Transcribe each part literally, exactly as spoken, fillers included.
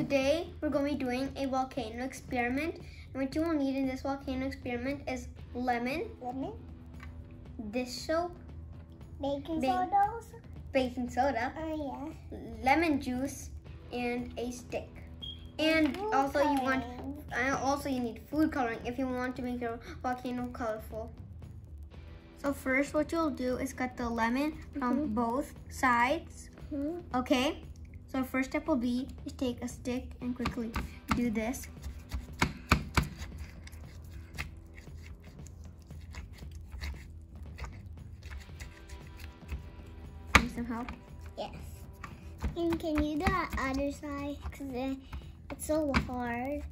Today we're going to be doing a volcano experiment, and what you will need in this volcano experiment is lemon, lemon, dish soap, baking ba soda, baking soda, oh yeah, lemon juice, and a stick. And food also coloring. you want, uh, also you need food coloring if you want to make your volcano colorful. So first, what you'll do is cut the lemon from mm-hmm. both sides. Mm-hmm. Okay. So our first step will be to take a stick and quickly do this. Need some help? Yes. And can you do that other side? Because it's so hard.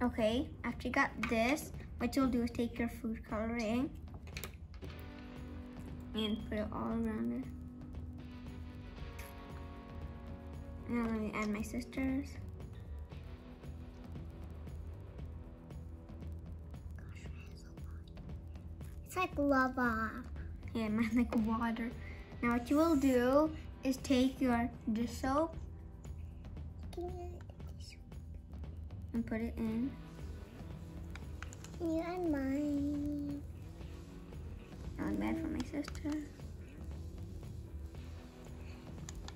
Okay, after you got this, what you'll do is take your food coloring and put it all around it. Now let me add my sisters. Gosh, mine is so hot. It's like lava. Yeah, mine's like water. Now what you will do is take your dish soap and put it in. Can you add mine? Now I'm bad for my sister.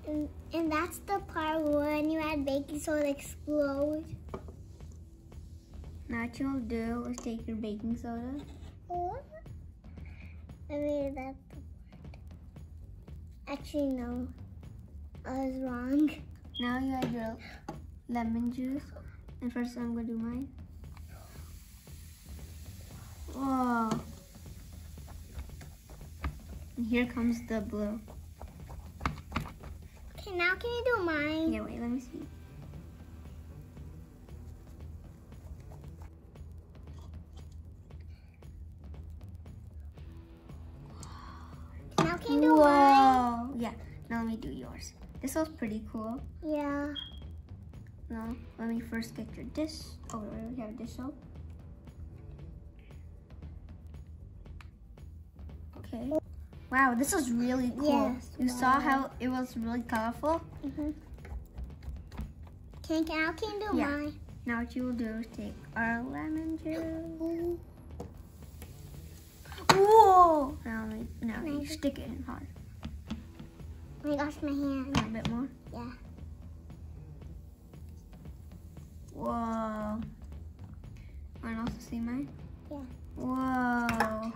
And, and that's the part when you add baking soda explode. Now what you'll do is take your baking soda. Oh, I made that part. Actually, no, I was wrong. Now you add your lemon juice, and first I'm gonna do mine. Whoa! And here comes the blue. Now can you do mine? Yeah, wait, let me see. Now can you do Whoa. mine? Yeah, now let me do yours. This was pretty cool. Yeah. Now, let me first get your dish. Oh, we already have dish soap. Okay. Wow, this was really cool. Yes, you wow. saw how it was really colorful? Mm-hmm. Can, can, I can do yeah. mine. Now what you will do is take our lemon juice. Whoa! Now, now you just... stick it in hard. Oh my gosh, my hand. A little bit more? Yeah. Whoa. Want to also see mine? Yeah. Whoa.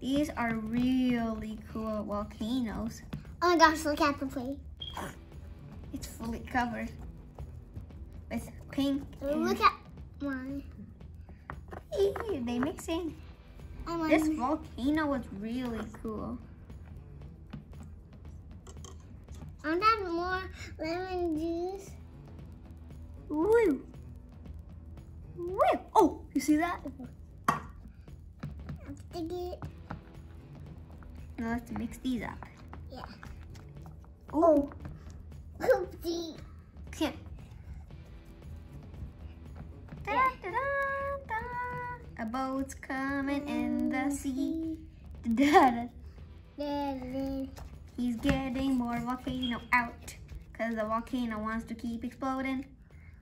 These are really cool volcanoes. Oh my gosh, look at the plate. It's fully covered with pink. Look at mine. Ew, they mixing. Oh, this volcano was really cool. I'm adding more lemon juice. Woo! Woo! Oh, you see that? I'm sticking it. Now let's mix these up. Yeah. Oh. Oopsie. Here. Da da da da. A boat's coming in the sea. Da da da. He's getting more volcano out, cause the volcano wants to keep exploding.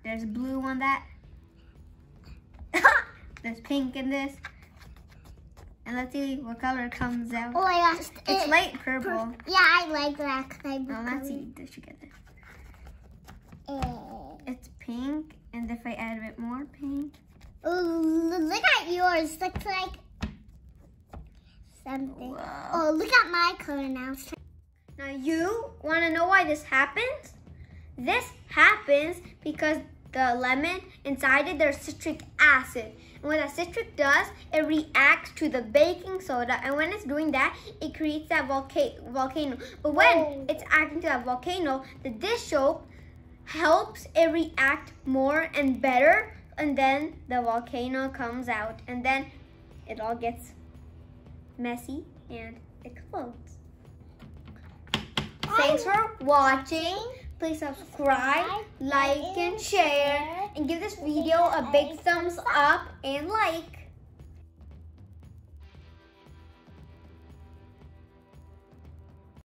There's blue on that. There's pink in this. And let's see what color comes out. Oh my gosh. It's it, light purple. Yeah, I like that. Cause I now let's see this together. Oh. It's pink, and if I add a bit more pink. Oh, look at yours. Looks like something. Whoa. Oh, look at my color now. Now you want to know why this happens? This happens because the lemon, inside it there's citric acid. And what that citric does, it reacts to the baking soda, and when it's doing that, it creates that volca volcano. But when oh. it's acting to that volcano, the dish soap helps it react more and better, and then the volcano comes out, and then it all gets messy and explodes. Oh. Thanks for watching. Please subscribe, like, and share, and give this video a big thumbs up and like.